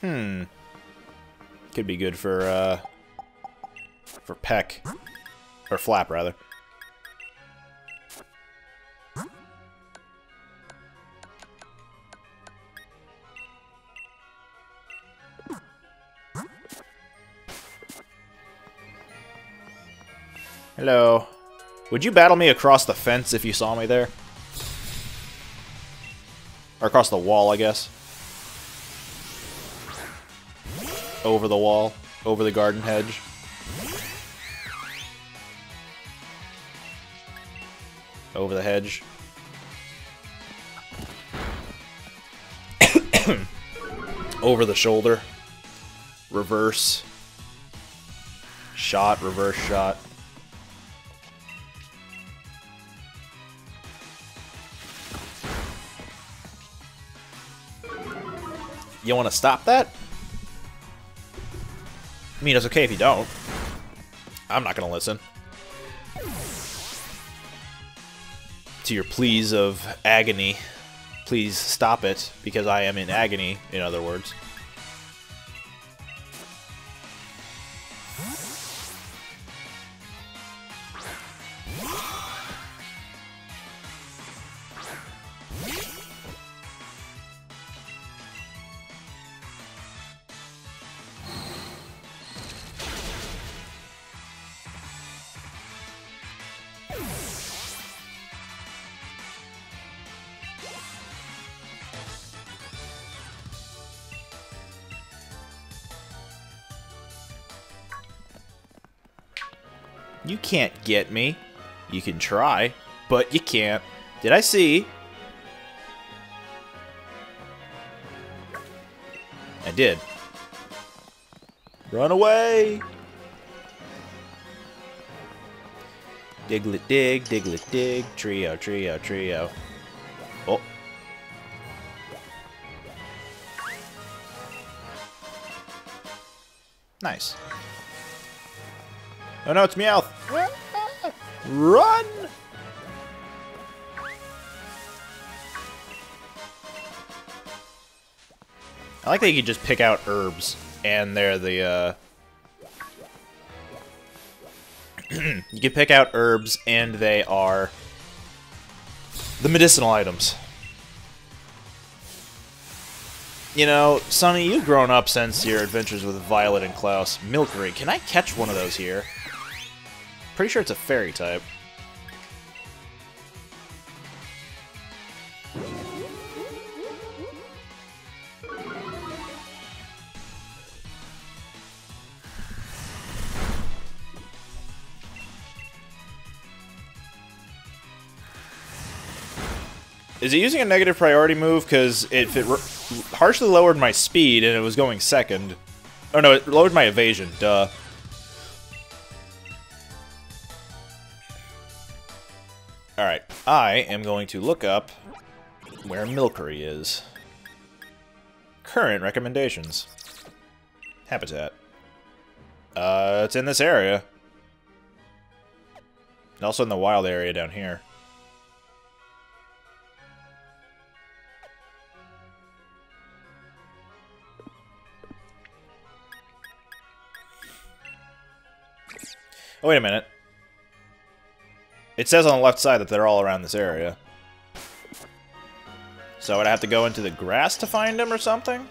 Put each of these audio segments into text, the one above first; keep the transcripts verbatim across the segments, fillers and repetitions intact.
Hmm. Could be good for, uh... for Peck. Or Flap, rather. Hello. Would you battle me across the fence if you saw me there? Or across the wall, I guess. Over the wall. Over the garden hedge. Over the hedge. Over the shoulder. Reverse. Shot, reverse shot. You want to stop that? I mean, it's okay if you don't. I'm not going to listen to your pleas of agony. Please stop it, because I am in agony, in other words. You can't get me. You can try, but you can't. Did I see? I did. Run away! Diglet dig, Diglet dig, trio, trio, trio. Oh. Nice. Oh no, it's Meowth! Run! I like that you can just pick out herbs, and they're the, uh... you can pick out herbs, and they are the medicinal items. You know, Sonny, you've grown up since your adventures with Violet and Klaus. Milcery, can I catch one of those here? Pretty sure it's a fairy type. Is it using a negative priority move? Because if it harshly lowered my speed and it was going second. Oh no, it lowered my evasion, duh. Alright, I am going to look up where Milcery is. Current recommendations. Habitat. Uh, it's in this area. And also in the wild area down here. Oh, wait a minute. It says on the left side that they're all around this area. So would I have to go into the grass to find him or something?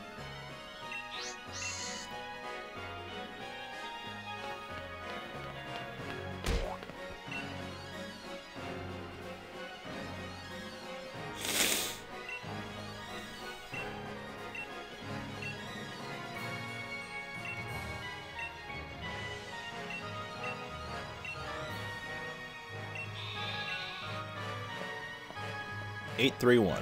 eight three one.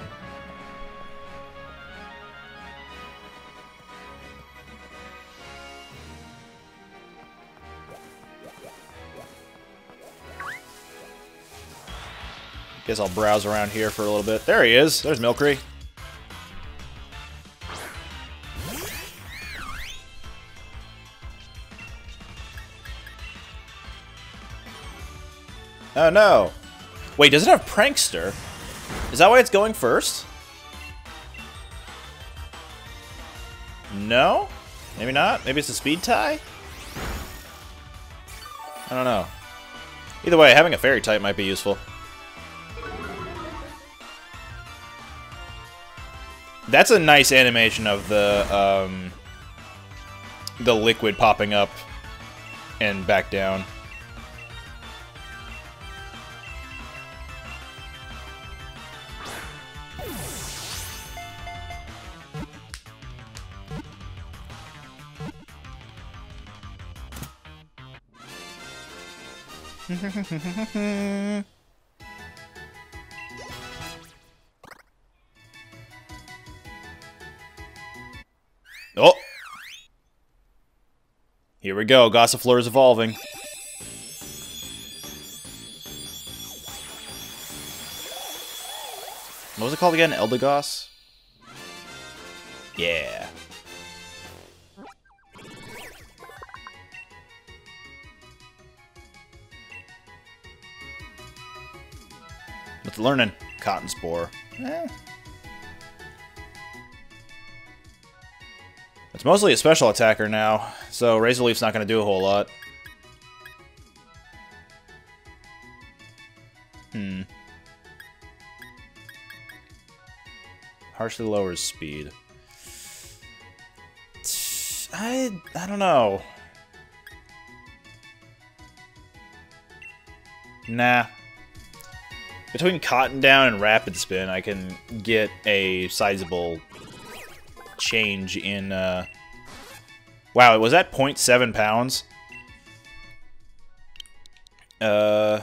Guess I'll browse around here for a little bit. There he is. There's Milcery. Oh no. Wait, does it have Prankster? Is that why it's going first? No? Maybe not? Maybe it's a speed tie? I don't know. Either way, having a fairy type might be useful. That's a nice animation of the, um... the liquid popping up and back down. Oh! Here we go, Gossifleur is evolving. What was it called again? Eldegoss? Yeah. What's learning? Cotton Spore. Eh. It's mostly a special attacker now, so Razor Leaf's not going to do a whole lot. Hmm. Harshly lowers speed. I... I don't know. Nah. Between Cotton Down and Rapid Spin, I can get a sizable change in, uh... wow, was that zero point seven pounds? Uh...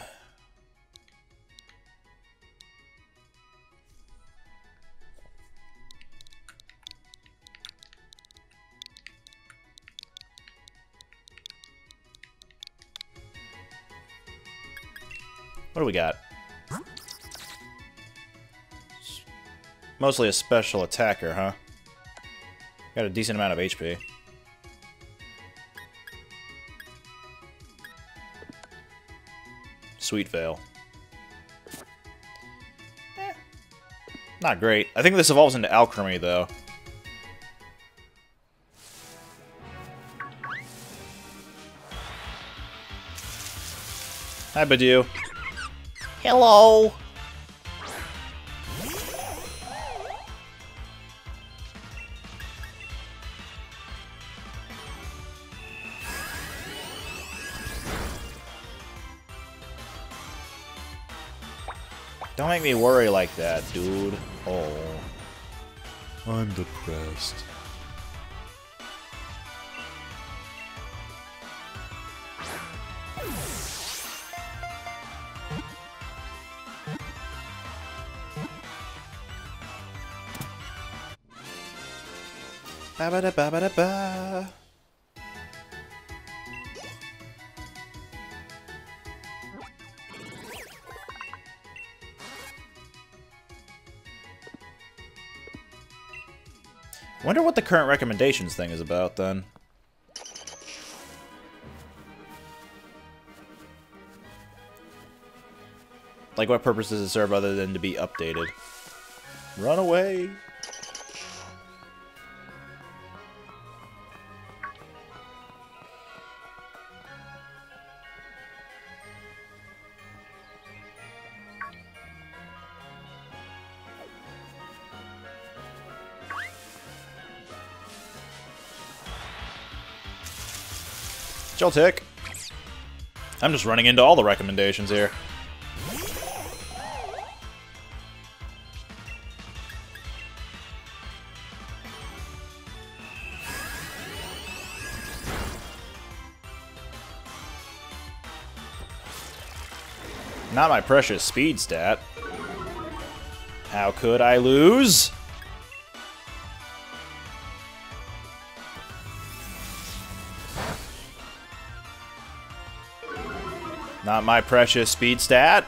What do we got? Mostly a special attacker, huh? Got a decent amount of H P. Sweet Veil. Eh, not great. I think this evolves into Alcremie, though. Hi, Badoo. Hello! Don't make me worry like that, dude. Oh. I'm depressed. Ba ba da ba ba da ba. Wonder what the current recommendations thing is about, then. Like, what purpose does it serve other than to be updated? Run away! Joltik. I'm just running into all the recommendations here. Not my precious speed stat. How could I lose? Not my precious speed stat.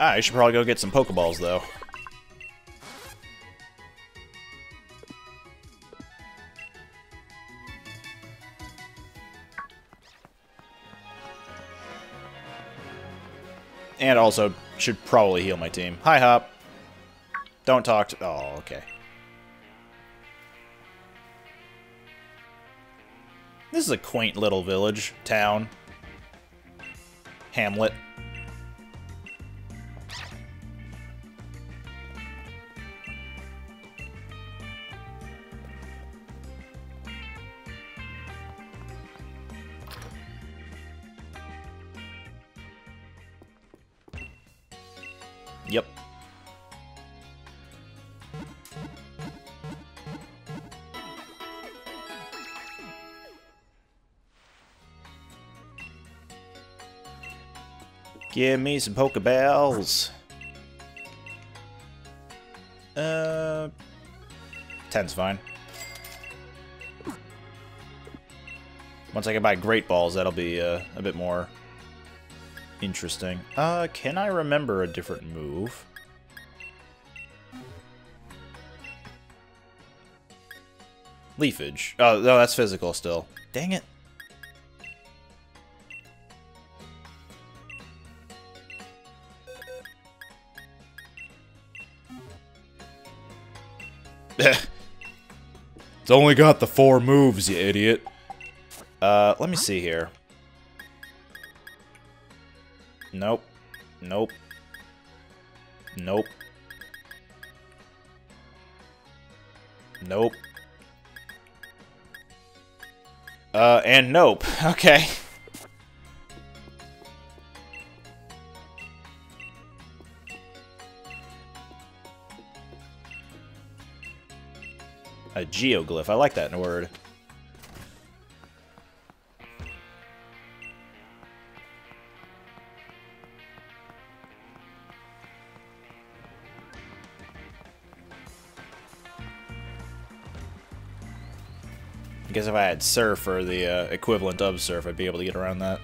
Ah, I should probably go get some Pokeballs, though. And also, should probably heal my team. Hi, Hop. Don't talk to... Oh, okay. This is a quaint little village, town, hamlet. Yep. Give me some Pokeballs. Uh, ten's fine. Once I can buy Great Balls, that'll be uh, a bit more interesting. Uh, can I remember a different move? Leafage. Oh, no, that's physical still. Dang it. It's only got the four moves, you idiot. Uh, let me see here. Nope. Nope. Nope. Nope. Uh, and nope. Okay. A geoglyph. I like that word. I guess if I had surf or the uh, equivalent of surf, I'd be able to get around that.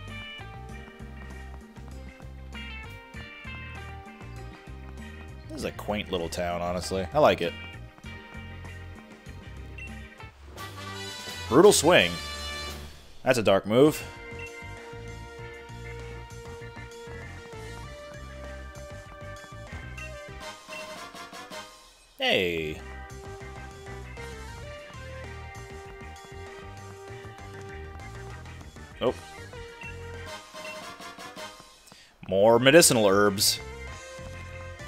This is a quaint little town, honestly. I like it. Brutal Swing. That's a dark move. Hey. Oh. More medicinal herbs.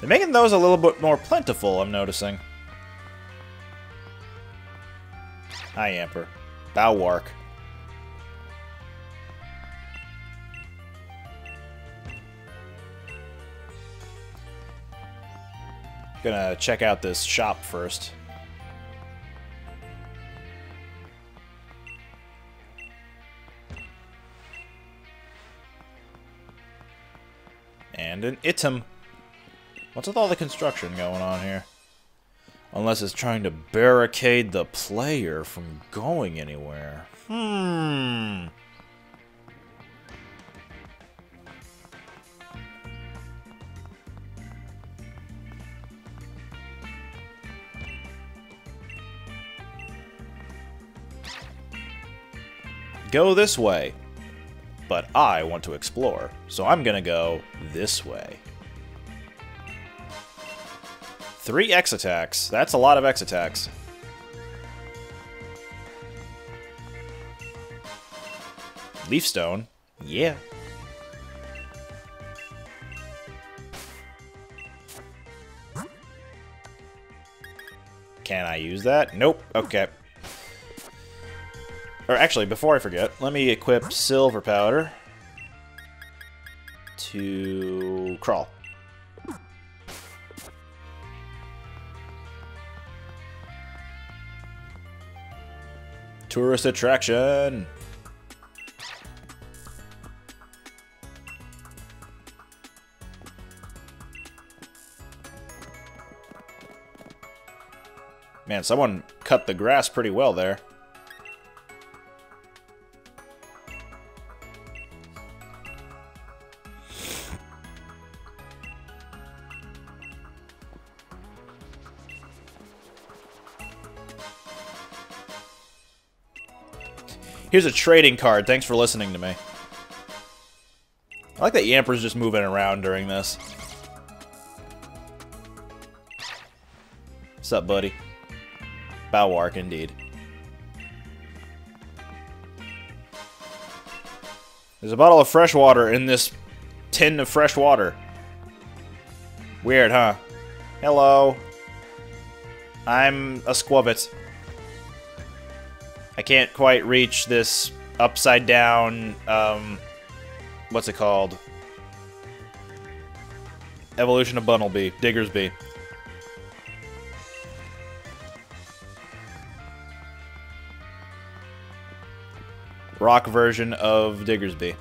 They're making those a little bit more plentiful, I'm noticing. Hi, Amper. Bowwark. Gonna check out this shop first. And an item. What's with all the construction going on here? Unless it's trying to barricade the player from going anywhere. Hmm. Go this way. But I want to explore, so I'm gonna go this way. Three X attacks. That's a lot of X attacks. Leaf Stone. Yeah. Can I use that? Nope. Okay. Or actually, before I forget, let me equip Silver Powder to Crawl. Tourist attraction. Man, someone cut the grass pretty well there. Here's a trading card. Thanks for listening to me. I like that Yamper's just moving around during this. What's up, buddy? Bowwark, indeed. There's a bottle of fresh water in this tin of fresh water. Weird, huh? Hello. I'm a Squabbit. I can't quite reach this upside down, um... what's it called? Evolution of Bunnelby. Diggersby. Rock version of Diggersby.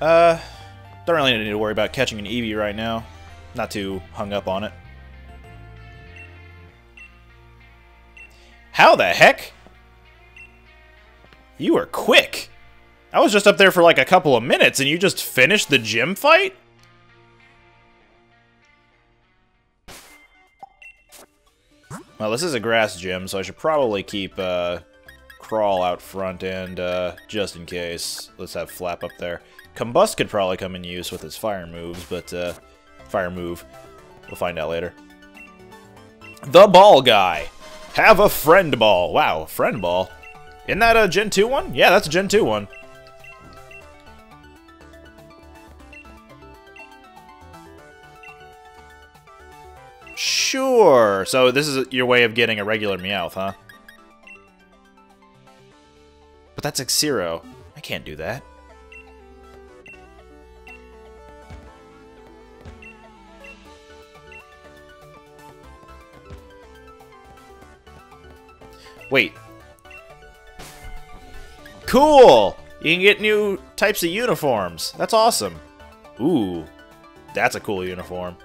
Uh, don't really need to worry about catching an Eevee right now. Not too hung up on it. How the heck? You were quick. I was just up there for like a couple of minutes and you just finished the gym fight? Well, this is a grass gym, so I should probably keep uh, Crawl out front and uh, just in case. Let's have Flap up there. Combust could probably come in use with his fire moves, but uh, fire move. We'll find out later. The ball guy. Have a friend ball. Wow, a friend ball. Isn't that a Gen two one? Yeah, that's a Gen two one. Sure. So this is your way of getting a regular Meowth, huh? But that's X zero. I can't do that. Wait. Cool! You can get new types of uniforms. That's awesome. Ooh. That's a cool uniform.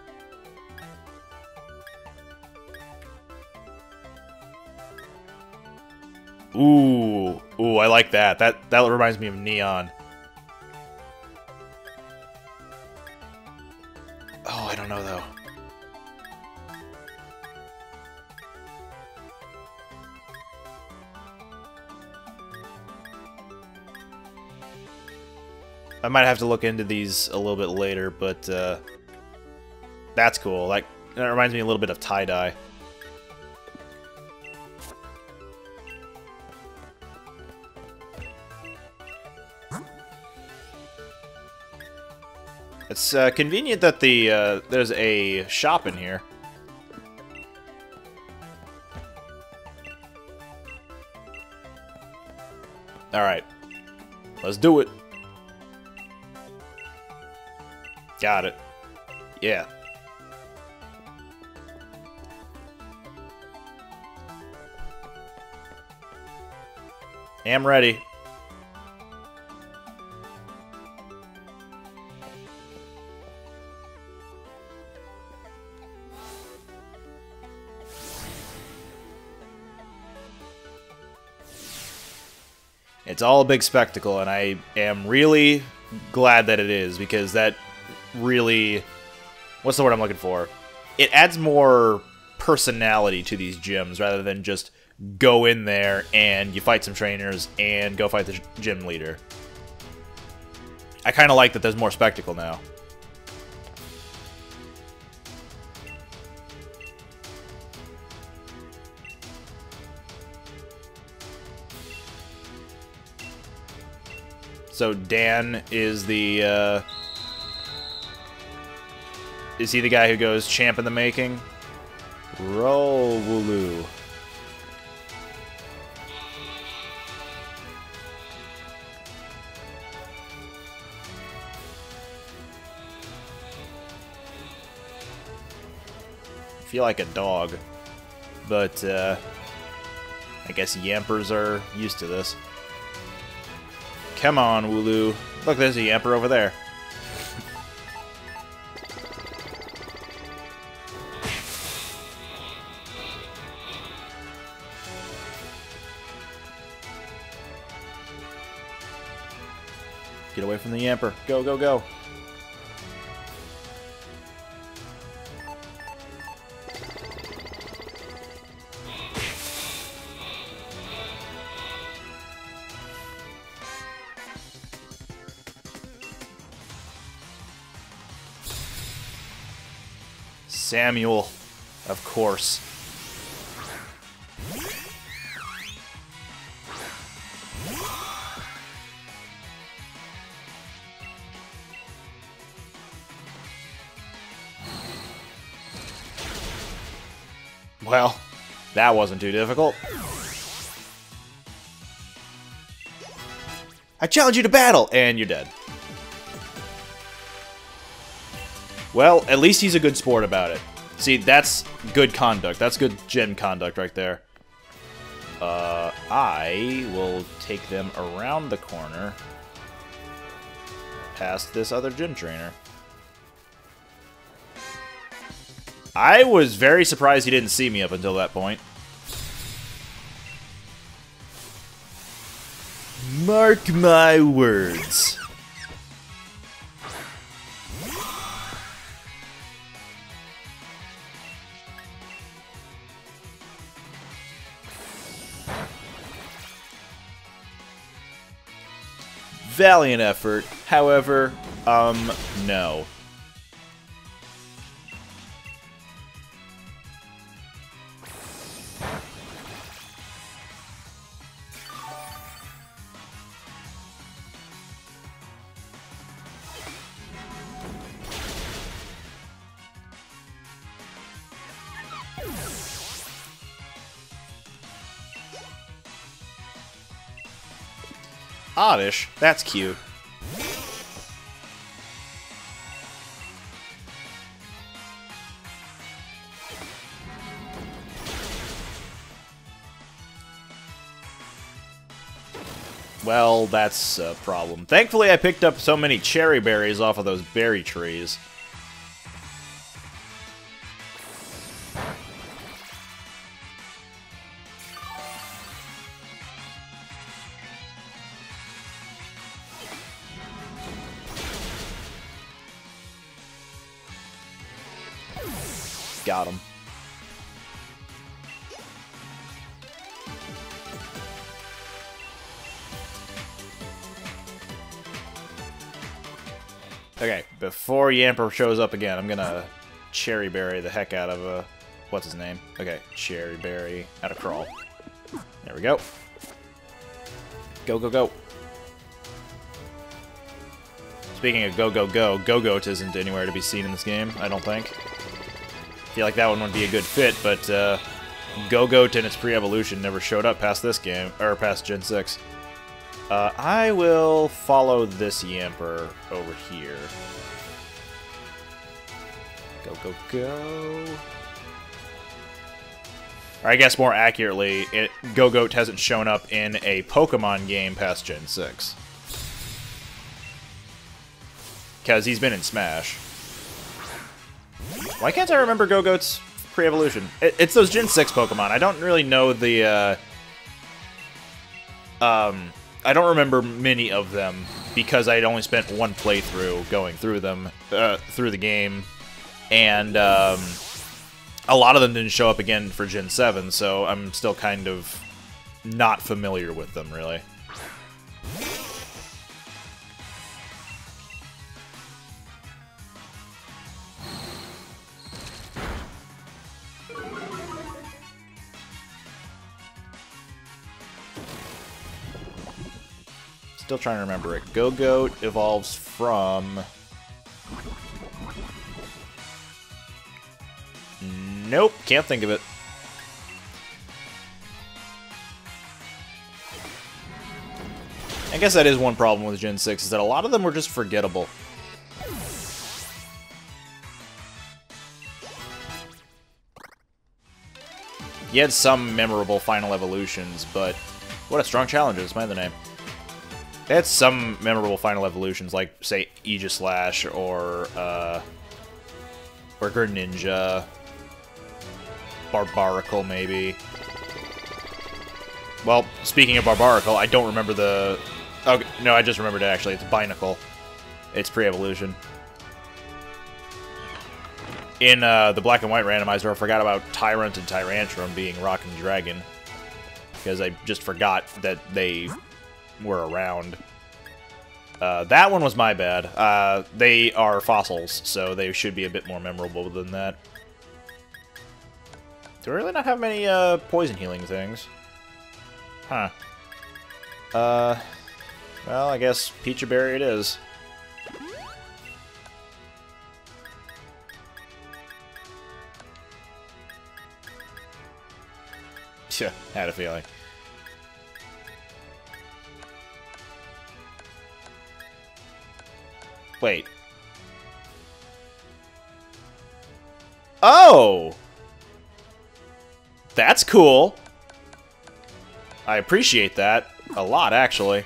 Ooh. Ooh, I like that. That that reminds me of Neon. Oh, I don't know, though. I might have to look into these a little bit later, but uh, that's cool. Like, that reminds me a little bit of tie-dye. It's uh, convenient that the uh, there's a shop in here. All right, let's do it. Got it. Yeah. I'm ready. It's all a big spectacle, and I am really glad that it is, because that really, what's the word I'm looking for? It adds more personality to these gyms rather than just go in there and you fight some trainers and go fight the gym leader. I kind of like that there's more spectacle now. So Dan is the uh Is he the guy who goes champ in the making? Roll, Wooloo. I feel like a dog, but uh, I guess Yampers are used to this. Come on, Wooloo. Look, there's a Yamper over there. Get away from the Yamper. Go, go, go. Samuel, of course. Well, that wasn't too difficult. I challenge you to battle, and you're dead. Well, at least he's a good sport about it. See, that's good conduct. That's good gen conduct right there. Uh, I will take them around the corner past this other gym trainer. I was very surprised he didn't see me up until that point. Mark my words. Valiant effort, however, um, no. Oddish, that's cute. Well, that's a problem. Thankfully, I picked up so many cherry berries off of those berry trees. Got him. Okay, before Yamper shows up again, I'm gonna cherry berry the heck out of a... What's his name? Okay, cherry berry out of Crawl. There we go. Go, go, go. Speaking of go, go, go, Gogoat isn't anywhere to be seen in this game, I don't think. I feel like that one would be a good fit, but uh, Gogoat and its pre-evolution never showed up past this game, or past Gen six. Uh, I will follow this Yamper over here. Go, go, go. Or I guess more accurately, it, Gogoat hasn't shown up in a Pokemon game past Gen six. Because he's been in Smash. Why can't I remember Gogoat's pre-evolution? It, it's those Gen six Pokemon. I don't really know the, uh... Um, I don't remember many of them because I'd only spent one playthrough going through them, uh, through the game. And, um, a lot of them didn't show up again for Gen seven, so I'm still kind of not familiar with them, really. Still trying to remember it. Gogoat evolves from... Nope, can't think of it. I guess that is one problem with Gen six, is that a lot of them were just forgettable. You had some memorable final evolutions, but... What a strong challenge is my other name. They had some memorable final evolutions, like, say, Aegislash or, uh, or Greninja, Barbaracle, maybe. Well, speaking of Barbaracle, I don't remember the... Oh, no, I just remembered it, actually. It's Binacle. It's pre-evolution. In, uh, the Black and White randomizer, I forgot about Tyrant and Tyrantrum being Rock and Dragon, because I just forgot that they... were around. Uh, that one was my bad. Uh, they are fossils, so they should be a bit more memorable than that. Do I really not have many uh, poison healing things? Huh. Uh, well, I guess Peachy Berry it is. Yeah, had a feeling. Wait. Oh! That's cool. I appreciate that a lot, actually.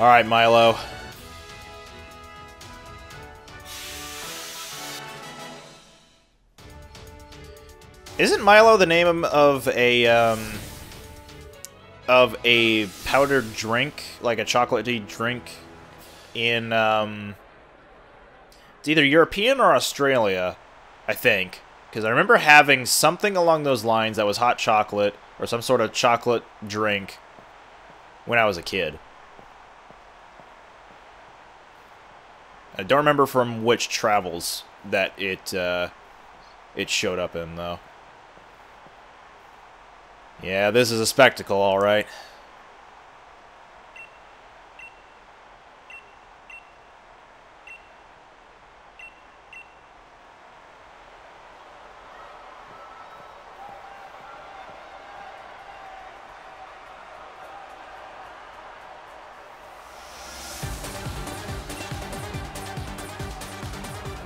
All right, Milo. Isn't Milo the name of a um, of a powdered drink, like a chocolatey drink, in um, it's either European or Australia? I think, because I remember having something along those lines that was hot chocolate or some sort of chocolate drink when I was a kid. I don't remember from which travels that it uh, it showed up in, though. Yeah, this is a spectacle, all right.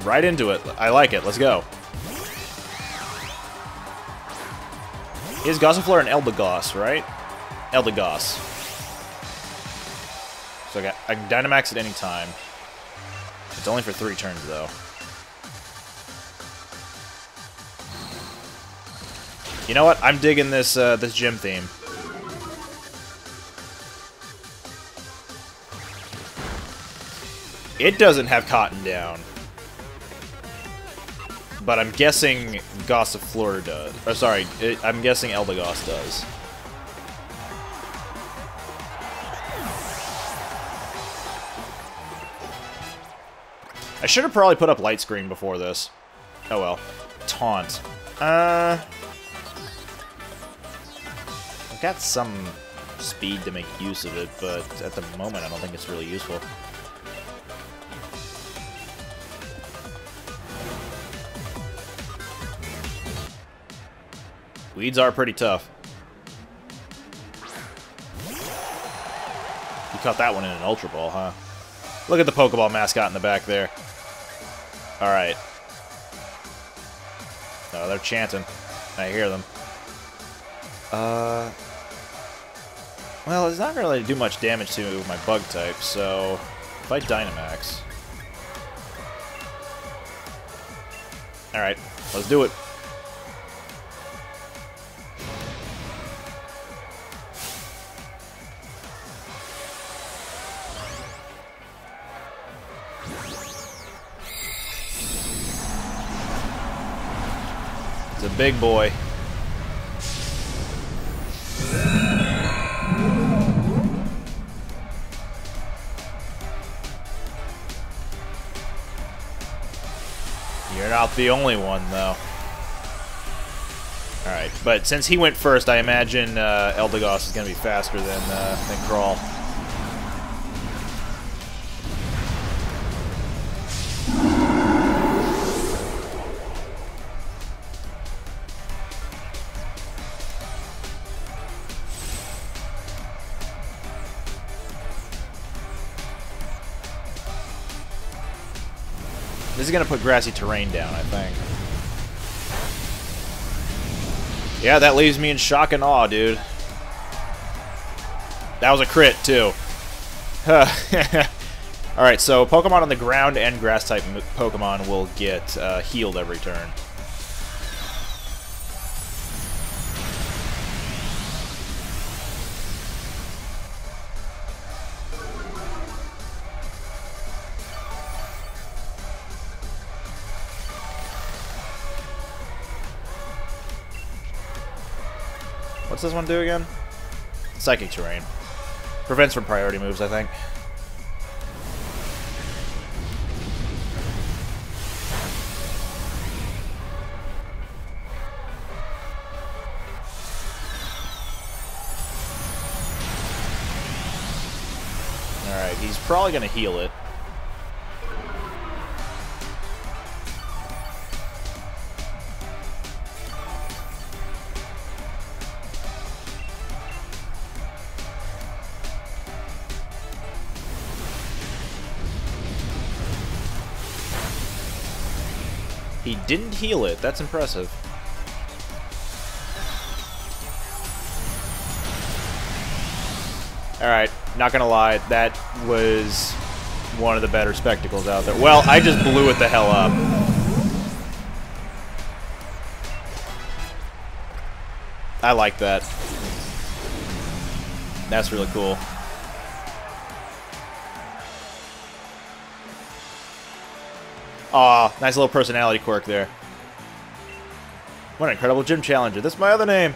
Right into it. I like it. Let's go. Is Gossifleur an Eldegoss, right? Eldegoss. So I, got, I can Dynamax at any time. It's only for three turns, though. You know what? I'm digging this uh, this gym theme. It doesn't have Cotton Down. But I'm guessing Gossifleur does. Oh, sorry, it, I'm guessing Eldegoss does. I should have probably put up Light Screen before this. Oh well. Taunt. Uh, I've got some speed to make use of it, but at the moment I don't think it's really useful. Weeds are pretty tough. You caught that one in an Ultra Ball, huh? Look at the Pokeball mascot in the back there. All right. Oh, they're chanting. I hear them. Uh. Well, it's not really to do much damage to my Bug type, so if I Dynamax. All right, let's do it. Big boy. You're not the only one, though. Alright, but since he went first, I imagine uh, Eldegoss is going to be faster than, uh, than Crawl. This is going to put grassy terrain down, I think. Yeah, that leaves me in shock and awe, dude. That was a crit, too. Alright, so Pokemon on the ground and grass-type Pokemon will get uh, healed every turn. What's this one do again? Psychic Terrain. Prevents from priority moves, I think. Alright, he's probably going to heal it. He didn't heal it. That's impressive. Alright, not gonna lie, that was one of the better spectacles out there. Well, I just blew it the hell up. I like that. That's really cool. Aw, nice little personality quirk there. What an incredible gym challenger. That's my other name.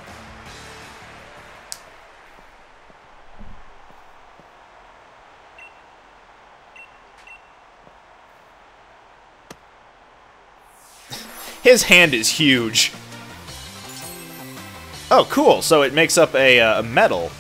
His hand is huge. Oh, cool. So it makes up a, uh, a medal.